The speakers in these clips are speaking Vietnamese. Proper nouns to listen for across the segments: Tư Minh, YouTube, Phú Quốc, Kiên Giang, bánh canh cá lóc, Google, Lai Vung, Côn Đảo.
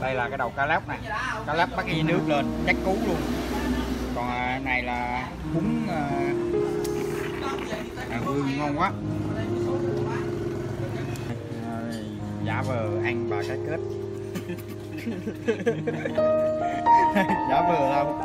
Đây là cái đầu cá lóc này, cá lóc bắt y nước lên chắc cú luôn. Còn này là bún hương ngon quá. Giả vờ ăn bà cái kết. Giả vờ đâu.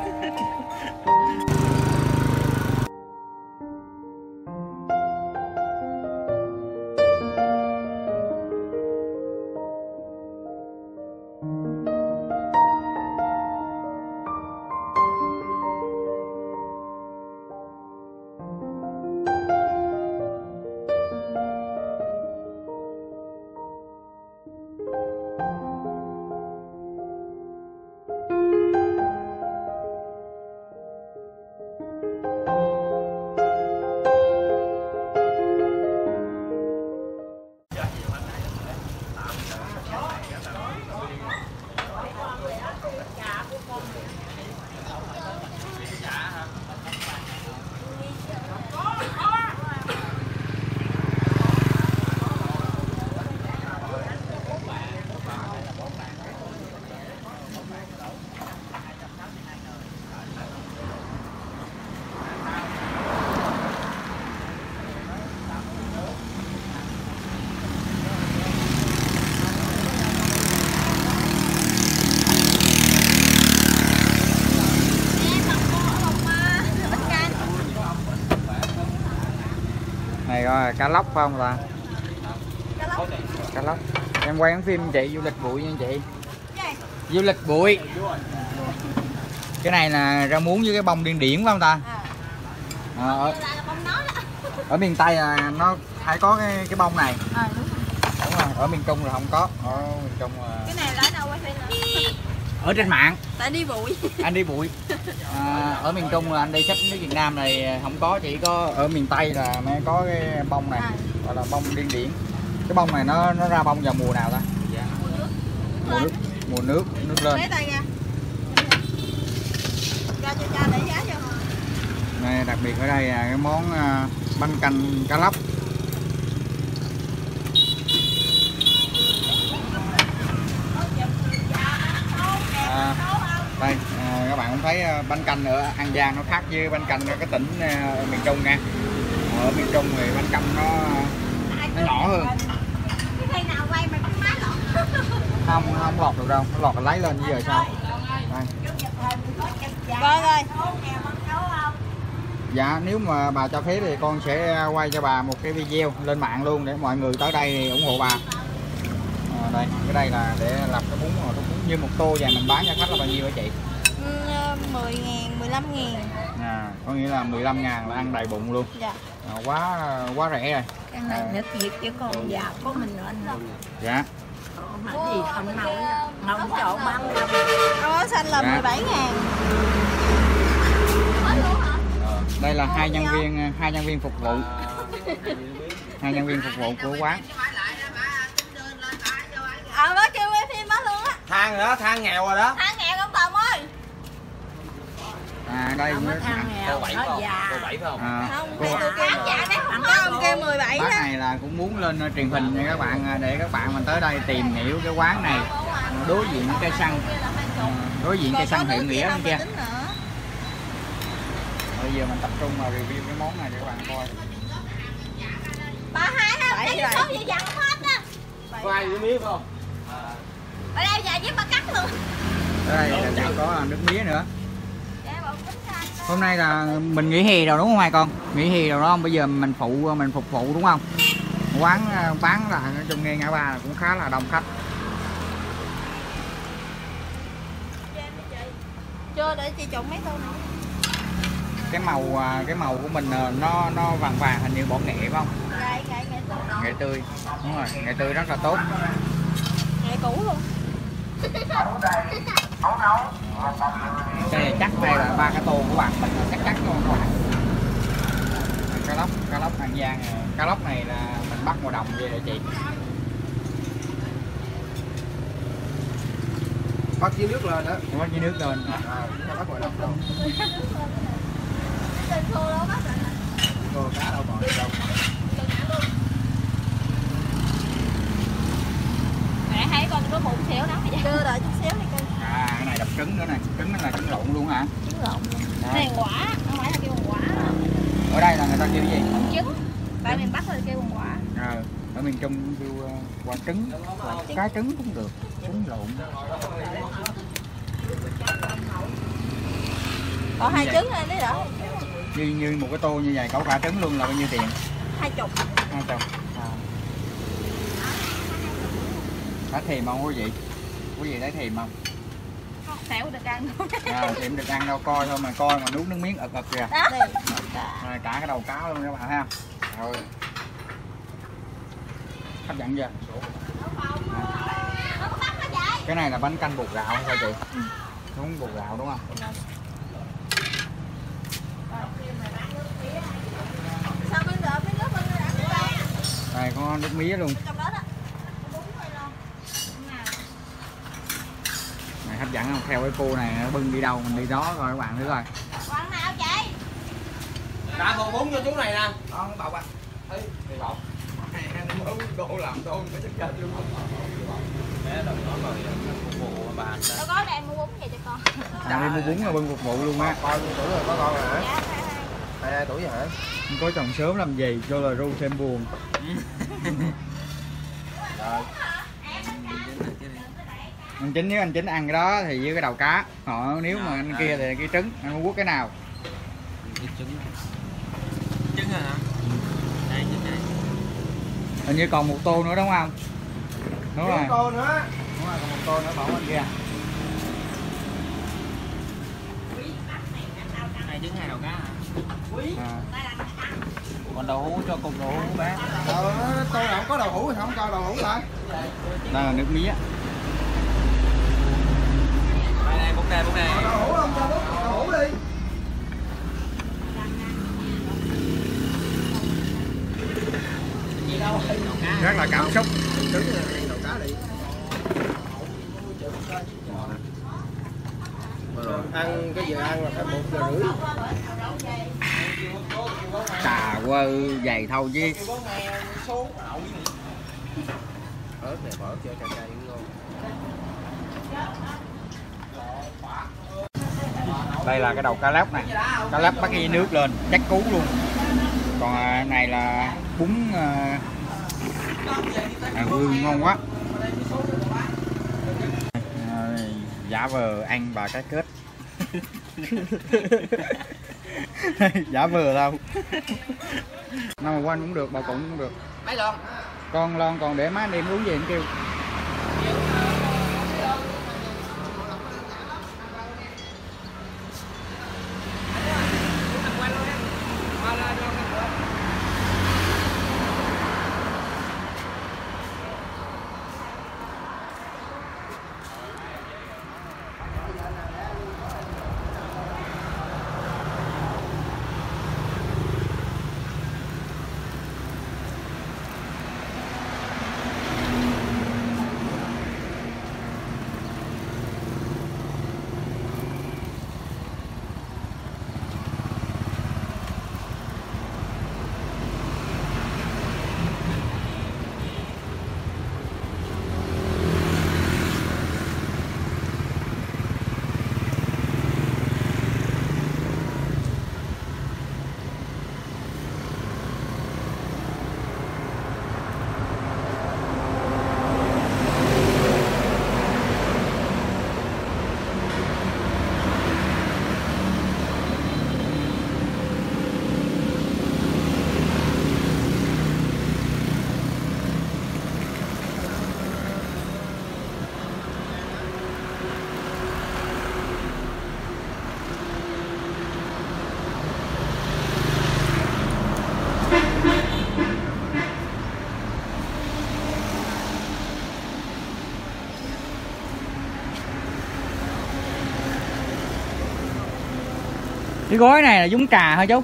Rồi, cá lóc phải không ta? Cá lóc. Cá lóc. Em quay phim chị du lịch bụi nha chị. Du lịch bụi. Cái này là rau muống với cái bông điên điển phải không ta? Ở miền Tây là nó phải có cái bông này. Đúng rồi, ở miền Trung là không có. Ở miền Trung là... Cái này là ở đâu quay phim nào? Ở trên mạng. Tại đi bụi. Anh đi bụi. Ở miền Trung là anh đi khách nước Việt Nam này không có, chỉ có ở miền Tây là mới có cái bông này, gọi là bông điên điển. Cái bông này nó ra bông vào mùa nào ta? Mùa nước lên. Này, đặc biệt ở đây là cái món bánh canh cá lóc. Đây, các bạn cũng thấy bánh canh ở An Giang nó khác với bánh canh ở cái tỉnh miền Trung nha. Ở miền Trung thì bánh canh nó nhỏ hơn. Cái nào quay mà má lọt. Không lọt được đâu, nó lọt là lấy lên như giờ sao. Đây. Dạ, nếu mà bà cho phép thì con sẽ quay cho bà một cái video lên mạng luôn để mọi người tới đây ủng hộ bà. Đây, cái đây là để làm cái bún như một tô và mình bán cho khách là bao nhiêu hả chị? 10.000, 15.000. À, có nghĩa là 15.000 là ăn đầy bụng luôn. Dạ. À, quá rẻ rồi. Cái này nước Việt chứ còn già có mình nữa anh đâu. Dạ. Mà gì không nấu, nấu trộn băng. Rau xanh là 17.000. Đây là hai nhân viên phục vụ. Hai nhân viên phục vụ của quán. Than rồi đó, than nghèo rồi đó. Than nghèo không Tầm ơi. À đây mới than nghèo. Cô 7 phải không? Dạ. Cô 7 phải không? Không, cô dạ đấy không có ông kêu 17 đó. Bác này là cũng muốn lên truyền hình nha các bạn, để các bạn mình tới đây tìm hiểu cái quán này. Đối diện cây xăng. Đối diện cây xăng Thiện Nghĩa kia. Bây giờ mình tập trung vào review cái món này để các bạn coi. Bà hai ha, cái số gì dặn hết á. Có ai biết không? Ở đây dạ với ba cắt luôn. Ở đây chẳng có nước mía nữa. Hôm nay là mình nghỉ hè rồi đúng không hai con? Nghỉ hè rồi đó, bây giờ mình phục vụ đúng không? Quán bán là nói chung nghe ngã ba là cũng khá là đông khách. Chưa để chị trộn mấy tô nữa. Cái màu của mình nó vàng hình như bỏ nghệ phải không? Nghệ tươi. Đúng rồi, nghệ tươi rất là tốt. Nghệ cũ luôn. Đây chắc đây là ba cái tô của bạn mình chắc luôn các bạn. Cá lóc An Giang, cá lóc này là mình bắt mùa đồng về rồi chị. Bắt dưới nước lên đó, bắt dưới nước lên. Bắt mùa đồng luôn. Rồi cá đâu bò đâu. Thấy con có bụng xíu lắm vậy. Chưa đợi chút xíu. trứng nữa này, trứng là trứng lộn luôn hả? Trứng lộn luôn. Cái này quả, không phải là kêu quả. Ở đây là người ta kêu cái gì? Trứng. Tại miền Bắc là kêu quả. Ở miền Trung kêu quả trứng, cá trứng cũng được, trứng lộn. Có hai trứng thôi đấy đó. Như một cái tô như vậy, có cả trứng luôn là bao nhiêu tiền? 20. 20. Đã thèm không quý vị? Quý vị đã thèm không? Không, xẻo được ăn đâu. Thèm được ăn đâu, coi thôi mà, coi mà nuốt nước miếng ực ực kìa. Cả cái đầu cá luôn các bạn thấy không? Rồi. Hấp dẫn chưa? Cái này là bánh canh bột gạo thôi chị. Đúng bột gạo đúng không? Này có nước mía luôn. Này hấp dẫn không? Theo cái cô này nó bưng đi đâu mình đi đó rồi các bạn nữa rồi. Con nào chị? Đã còn bún cho chú này nè. Con bọc à. Ê, thì bọc. Đồ làm đồ nó chắc chắn luôn. Mẹ đồng nó rồi phục vụ bà anh đó. Có đây mua bún về cho con. Đây mua bún là bưng phục vụ luôn á. Coi tuổi rồi có con rồi hả? Dạ 22 tuổi rồi hả? Không có chồng sớm làm gì, cho là ru thêm buồn. Rồi. Anh Chính, nếu anh Chính ăn cái đó thì với cái đầu cá, họ nếu mà anh kia thì cái trứng, anh muốn quốc cái nào? Trứng. Trứng hả? Đây trứng này. Hình như còn một tô nữa đúng không? Đúng rồi. Một tô nữa. Đúng rồi, còn một tô nữa bảo anh kia. Này trứng này đầu cá hả? Còn đậu hũ cho cùng đậu hũ bán. Tôi nào có đậu hũ thì không cho đậu hũ lại. Đây là nước mía. Đây này, bốc này, bốc này. Đậu hũ không cho bốc, đậu hũ đi. Rất là cảm xúc. Trứng đậu cá đi. Ăn cái giờ ăn là phải 1 giờ rưỡi. Tà quơ dày thâu chứ. Ớt này bỏ cho cay cay ngon. Đây là cái đầu cá lóc này. Cá lóc bắt cái nước lên, chắc cú luôn. Còn này là bún ngon quá. Giả vờ ăn và cái kết. Giả vừa đâu. Nào quanh cũng được, bà cũng được. Mấy lon? Con lon còn để má anh em uống gì anh kêu. Cái gói này là giống trà hả chú?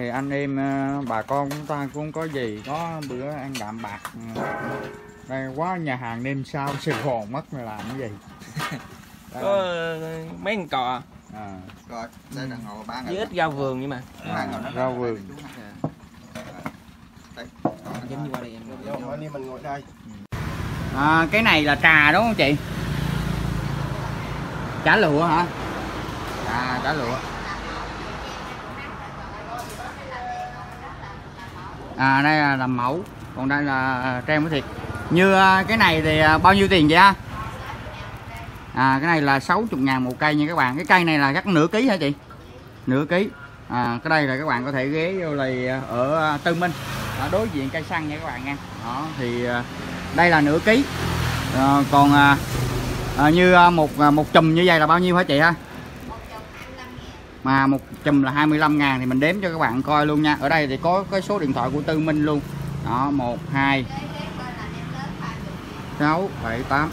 thì anh em bà con chúng ta cũng có gì có bữa ăn đạm bạc. Đây quá nhà hàng đêm sau Sài Gòn mất rồi làm cái gì. Có mấy con cò. À. Rồi, đây là ngồi 3 ngày. Với ít rau vườn nhưng mà. Rau vườn. Cái này là trà đúng không chị? Chả lụa hả? À, chả lụa. À, đây là làm mẫu, còn đây là trang với thịt. Như cái này thì bao nhiêu tiền vậy ha? À, cái này là 60.000 một cây nha các bạn. Cái cây này là chắc nửa ký hả chị? Nửa ký. À, cái đây là các bạn có thể ghé vô lầy ở Tư Minh, đối diện cây xăng nha các bạn nha. Đó, thì đây là nửa ký. À, còn như một chùm như vậy là bao nhiêu hả chị ha? Mà một chùm là 25.000 thì mình đếm cho các bạn coi luôn nha. Ở đây thì có cái số điện thoại của Tư Minh luôn. Đó, 1, 2, 6, 7, 8,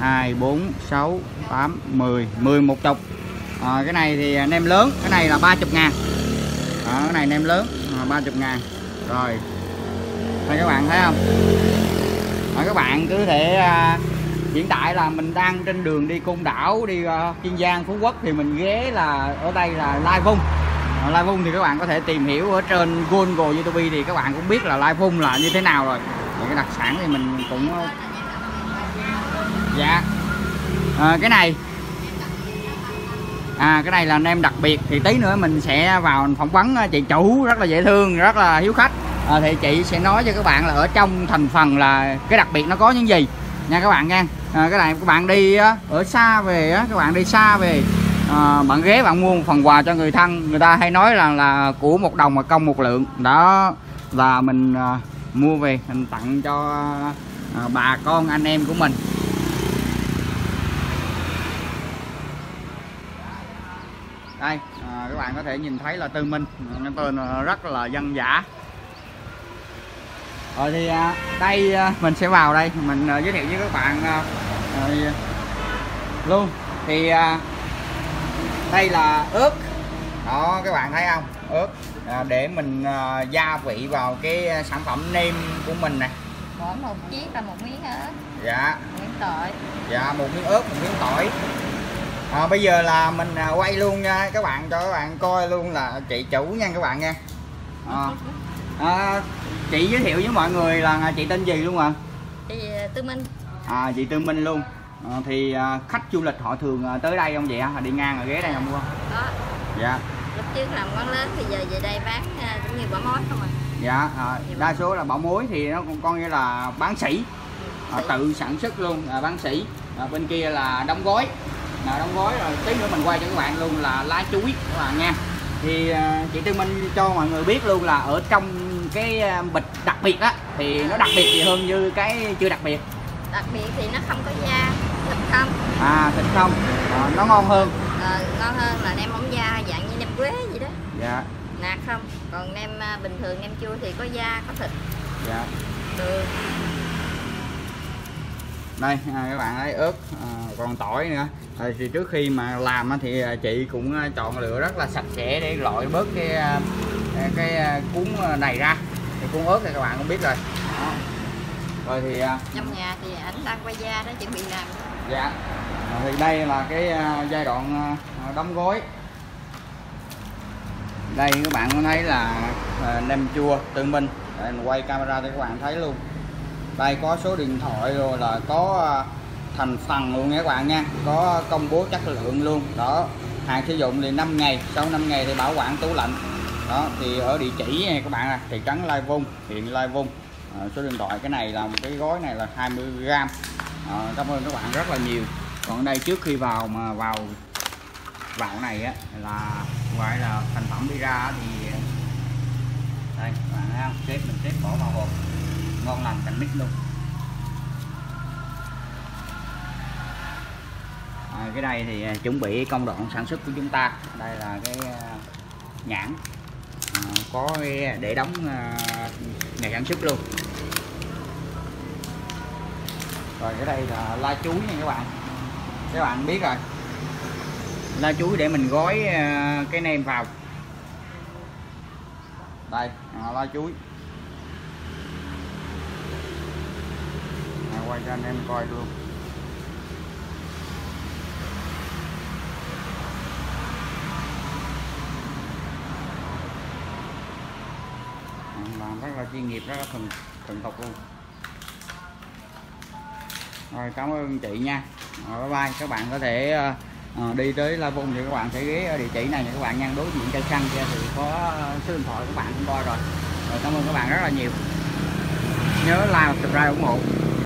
2, 4, 6, 8, 10, 10 một chục. Cái này thì nem lớn, cái này là 30.000. Cái này nem lớn 30.000. Rồi. Đây các bạn thấy không? Rồi các bạn cứ thể hiện tại là mình đang trên đường đi Côn Đảo, đi Kiên Giang, Phú Quốc thì mình ghé là ở đây là Lai Vung. Lai Vung thì các bạn có thể tìm hiểu ở trên Google, YouTube thì các bạn cũng biết là Lai Vung là như thế nào rồi. Những cái đặc sản thì mình cũng dạ. Cái này cái này là nem đặc biệt thì tí nữa mình sẽ vào phỏng vấn chị chủ rất là dễ thương, rất là hiếu khách. Thì chị sẽ nói cho các bạn là ở trong thành phần là cái đặc biệt nó có những gì nha các bạn nha. Cái này các bạn đi ở xa về á, các bạn đi xa về bạn ghé bạn mua một phần quà cho người thân, người ta hay nói là của một đồng mà công một lượng. Đó là mình mua về mình tặng cho bà con anh em của mình. Đây các bạn có thể nhìn thấy là Tư Minh, cái tên rất là dân dã. Rồi thì đây mình sẽ vào đây mình giới thiệu với các bạn luôn. Thì đây là ớt đó các bạn thấy không, ớt để mình gia vị vào cái sản phẩm nêm của mình nè. Mỗi một chiếc là một miếng ớt. Dạ. Một miếng tỏi. Dạ, một miếng ớt, một miếng tỏi. Bây giờ là mình quay luôn nha các bạn, cho các bạn coi luôn là chị chủ nha các bạn nha. Chị giới thiệu với mọi người là chị tên gì luôn ạ? Chị Tư Minh. À, chị Tư Minh luôn. Thì khách du lịch họ thường tới đây không vậy hả? Đi ngang ở ghé đây không không? Có. Dạ. Lúc trước làm quán lớn bây giờ về đây bán cũng như bỏ mối không ạ? Dạ, đa số là bỏ mối thì nó cũng coi như là bán sỉ. Tự sản xuất luôn, bán sỉ. Bên kia là đóng gói. Đóng gói rồi tí nữa mình quay cho các bạn luôn là lá chuối các bạn nha. Thì chị Tư Minh cho mọi người biết luôn là ở trong cái bịch đặc biệt đó thì nó đặc biệt gì hơn như cái chưa đặc biệt? Đặc biệt thì nó không có da, thịt không. À, thịt không. Nó ngon hơn. Ngon hơn là nem mỏng da dạng như nem quế vậy đó. Dạ. Nạc không. Còn nem bình thường, nem chua thì có da, có thịt. Dạ. Được. Đây các bạn thấy ớt còn tỏi nữa. Thì trước khi mà làm thì chị cũng chọn lựa rất là sạch sẽ để loại bớt cái cuốn này ra. Thì cuốn ớt thì các bạn cũng biết rồi. Đó. Rồi thì trong nhà thì ảnh đang quay da đó, chuẩn bị làm. Dạ. Thì đây là cái giai đoạn đóng gói. Đây các bạn có thấy là nem chua Tư Minh. Để mình quay camera cho các bạn thấy luôn. Đây có số điện thoại rồi là có thành phần luôn nha các bạn nha. Có công bố chất lượng luôn. Đó, hàng sử dụng thì 5 ngày, sau 5 ngày thì bảo quản tủ lạnh. Đó, thì ở địa chỉ này các bạn nè, thị trấn Lai Vung, huyện Lai Vung. Số điện thoại cái này là một cái gói này là 20 g. Cảm ơn các bạn rất là nhiều. Còn đây trước khi vào mà vào này á là gọi là thành phẩm đi ra thì đây các bạn thấy không? Xếp mình xếp bỏ vào hộp. Ngon lành cành mít luôn. Cái đây thì chuẩn bị công đoạn sản xuất của chúng ta. Đây là cái nhãn có để đóng ngày sản xuất luôn. Rồi cái đây là lá chuối nha các bạn. Các bạn biết rồi, lá chuối để mình gói cái nem vào. Đây, lá chuối. Quay cho anh em coi luôn. Làm rất là chuyên nghiệp, rất là thuần thục luôn. Rồi, cảm ơn chị nha. Rồi, bye bye. Các bạn có thể đi tới Lai Vung thì các bạn sẽ ghé ở địa chỉ này các bạn nha. Đối diện cây xăng kia thì có số điện thoại các bạn cũng coi rồi. Rồi, cảm ơn các bạn rất là nhiều. Nhớ like và subscribe ủng hộ.